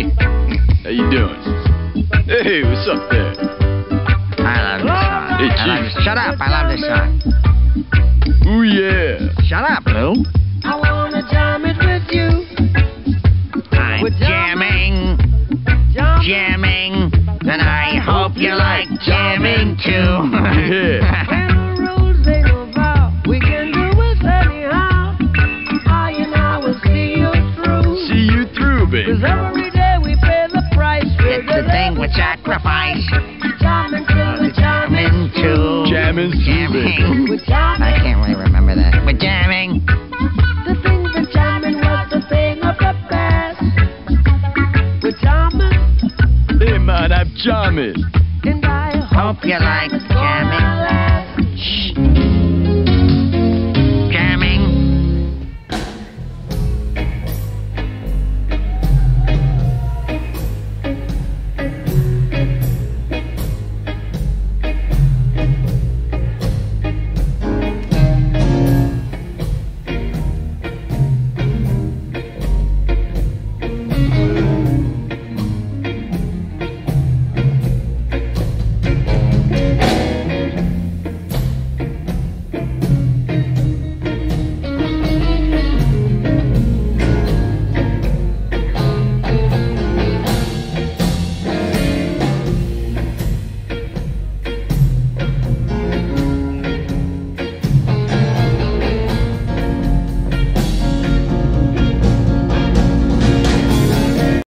Buddy, how you doing? Hey, what's up there? I love this song. Hey, shut up, I love this song. Ooh, yeah. Shut up, Lou. I wanna jam it with you. I'm jamming, jamming, and I hope you like jamming too. Yeah. When the rules they go by, we can do it anyhow. I and I will see you through. See you through, baby. 'Cause every day we pay the price. It's the thing with sacrifice. Jamming too, we're jamming too. Jamming too, baby. I can't really remember that. We're jamming. The thing that jamming was the thing of the past. We're jamming. Hey man, I'm jamming. And I hope you like jamming.